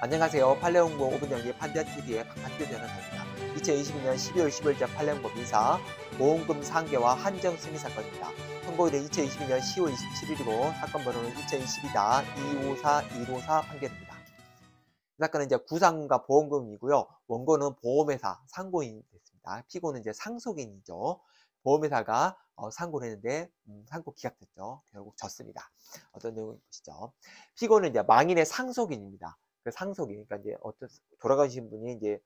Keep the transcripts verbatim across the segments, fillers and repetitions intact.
안녕하세요. 판례공보 오 분 연기 판대티비의 박판규 변호사입니다. 이천이십이 년 십이월 십오일자 판례공보 민사 보험금 상계와 한정승인 사건입니다. 선고일은 이천이십이 년 시월 이십칠일이고 사건 번호는 이천이십이다 이오사일오사 판결입니다. 이 사건은 이제 구상과 보험금이고요. 원고는 보험회사 상고인이 됐습니다. 피고는 이제 상속인이죠. 보험회사가 어, 상고를 했는데 음, 상고 기각됐죠. 결국 졌습니다. 어떤 내용인 것이죠. 피고는 이제 망인의 상속인입니다. 그 상속인, 그러니까 이제 어떤 돌아가신 분이 이제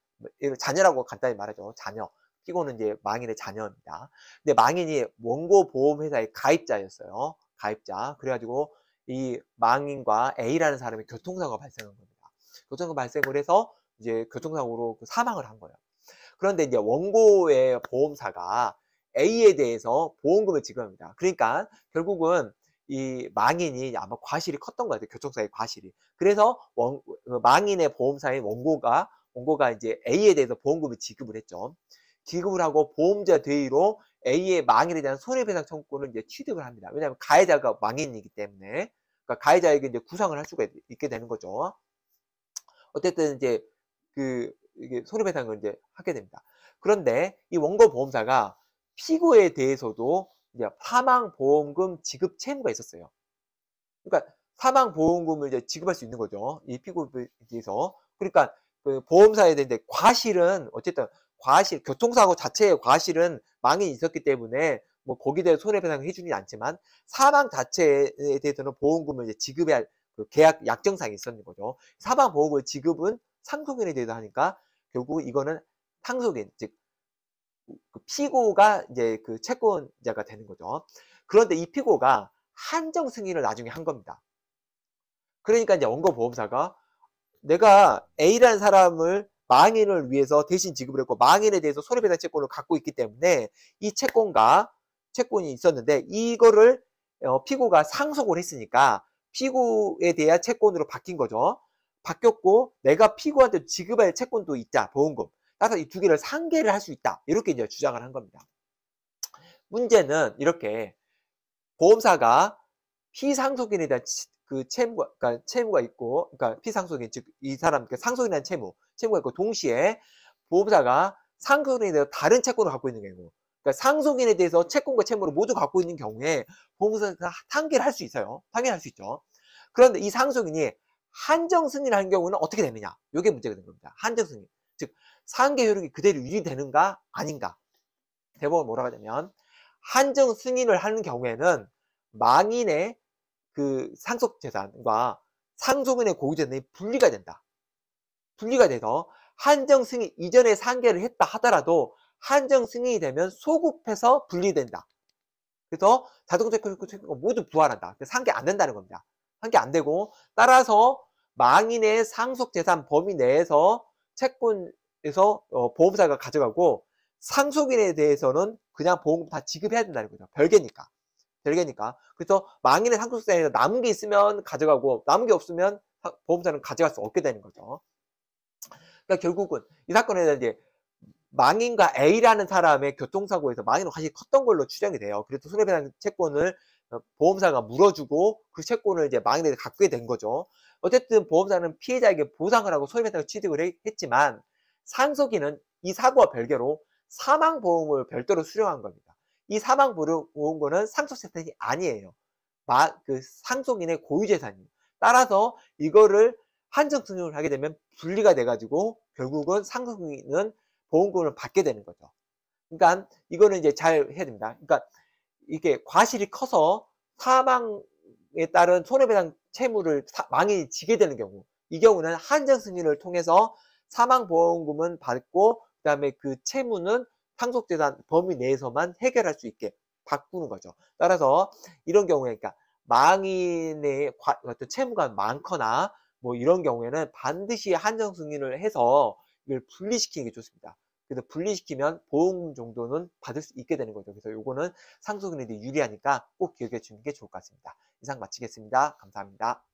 자녀라고 간단히 말하죠. 자녀. 피고는 이제 망인의 자녀입니다. 근데 망인이 원고 보험회사의 가입자였어요. 가입자. 그래가지고 이 망인과 A라는 사람이 교통사고가 발생한 겁니다. 교통사고 발생을 해서 이제 교통사고로 사망을 한 거예요. 그런데 이제 원고의 보험사가 A에 대해서 보험금을 지급합니다. 그러니까 결국은 이 망인이 아마 과실이 컸던 것 같아요. 교통사고의 과실이. 그래서 원, 망인의 보험사인 원고가 원고가 이제 A에 대해서 보험금을 지급을 했죠. 지급을 하고 보험자 대의로 A의 망인에 대한 손해배상 청구를 이제 취득을 합니다. 왜냐하면 가해자가 망인이기 때문에, 그러니까 가해자에게 이제 구상을 할 수가 있게 되는 거죠. 어쨌든 이제 그 이게 손해배상을 이제 하게 됩니다. 그런데 이 원고 보험사가 피고에 대해서도 이제 사망보험금 지급 채무가 있었어요. 그러니까 사망보험금을 이제 지급할 수 있는 거죠. 이 피고에 대해서. 그러니까 그 보험사에 대한 과실은 어쨌든 과실, 교통사고 자체의 과실은 망인이 있었기 때문에 뭐 거기에 대해 손해배상을 해주진 않지만 사망 자체에 대해서는 보험금을 이제 지급해야 할 그 계약 약정상이 있었는 거죠. 사망보험금 지급은 상속인에 대해서 하니까 결국 이거는 상속인, 즉 피고가 이제 그 채권자가 되는 거죠. 그런데 이 피고가 한정 승인을 나중에 한 겁니다. 그러니까 이제 원고 보험사가 내가 A라는 사람을 망인을 위해서 대신 지급을 했고 망인에 대해서 손해배상 채권을 갖고 있기 때문에 이 채권과 채권이 있었는데 이거를 피고가 상속을 했으니까 피고에 대한 채권으로 바뀐 거죠. 바뀌었고 내가 피고한테 지급할 채권도 있다. 보험금. 따라서 이 두 개를 상계를 할 수 있다. 이렇게 이제 주장을 한 겁니다. 문제는 이렇게 보험사가 피상속인에 대한 그 채무가, 그러니까 채무가 있고, 그러니까 피상속인, 즉, 이 사람, 그러니까 상속인이라는 채무, 채무가 있고, 동시에 보험사가 상속인에 대해서 다른 채권을 갖고 있는 경우, 그러니까 상속인에 대해서 채권과 채무를 모두 갖고 있는 경우에 보험사가 상계를 할 수 있어요. 상계를 할 수 있죠. 그런데 이 상속인이 한정승인을 한 경우는 어떻게 되느냐. 이게 문제가 된 겁니다. 한정승인. 즉, 상계 효력이 그대로 유지되는가 아닌가. 대법원 뭐라고 하냐면 한정 승인을 하는 경우에는 망인의 그 상속 재산과 상속인의 고유 재산이 분리가 된다. 분리가 돼서 한정 승인 이전에 상계를 했다 하더라도 한정 승인이 되면 소급해서 분리된다. 그래서 자동채권 모두 부활한다. 상계 안 된다는 겁니다. 상계 안 되고 따라서 망인의 상속 재산 범위 내에서 채권에서 어, 보험사가 가져가고 상속인에 대해서는 그냥 보험금 다 지급해야 된다는 거죠. 별개니까. 별개니까. 그래서 망인의 상속세에서 남은 게 있으면 가져가고 남은 게 없으면 보험사는 가져갈 수 없게 되는 거죠. 그러니까 결국은 이 사건에는 이제 망인과 A라는 사람의 교통사고에서 망인은 사실 컸던 걸로 추정이 돼요. 그래서 손해배상 채권을 보험사가 물어주고 그 채권을 이제 망인에게 갖게 된 거죠. 어쨌든 보험사는 피해자에게 보상을 하고 손해배상을 취득을 했지만 상속인은 이 사고와 별개로 사망보험을 별도로 수령한 겁니다. 이 사망보험금은 상속재산이 아니에요. 마, 그 상속인의 고유재산이에요. 따라서 이거를 한정승인을 하게 되면 분리가 돼가지고 결국은 상속인은 보험금을 받게 되는 거죠. 그러니까 이거는 이제 잘 해야 됩니다. 그러니까 이게 과실이 커서 사망에 따른 손해배상 채무를 사, 망인이 지게 되는 경우, 이 경우는 한정승인을 통해서 사망보험금은 받고 그 다음에 그 채무는 상속재산 범위 내에서만 해결할 수 있게 바꾸는 거죠. 따라서 이런 경우에 그러니까 망인의 어떤 채무가 많거나 뭐 이런 경우에는 반드시 한정승인을 해서 이걸 분리시키는 게 좋습니다. 그래서 분리시키면 보험금 정도는 받을 수 있게 되는 거죠. 그래서 요거는 상속인에게 유리하니까 꼭 기억해 주는 게 좋을 것 같습니다. 이상 마치겠습니다. 감사합니다.